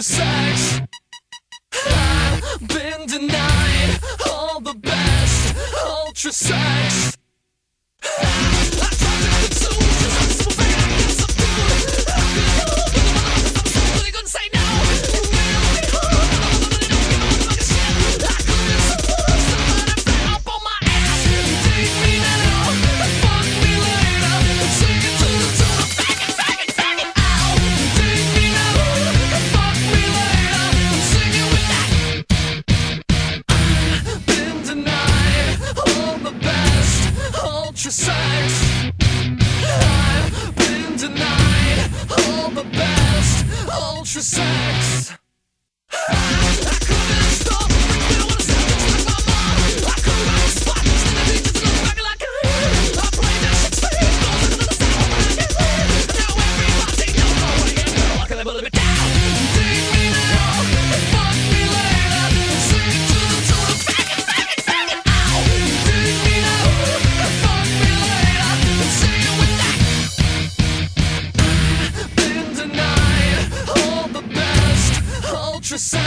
to sex. I've been denied all the best ultra sex. Sex. I've been denied all the best ultra sex. I couldn't stop. Sex.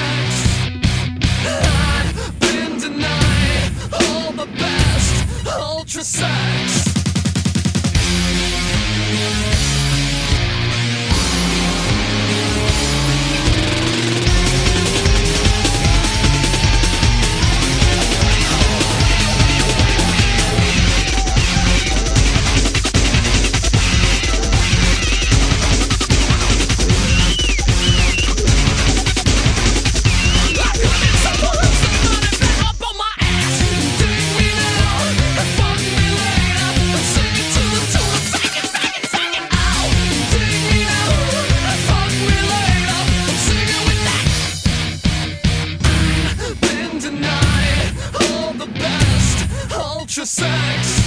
I've been denied all the best ultra sex. Sex.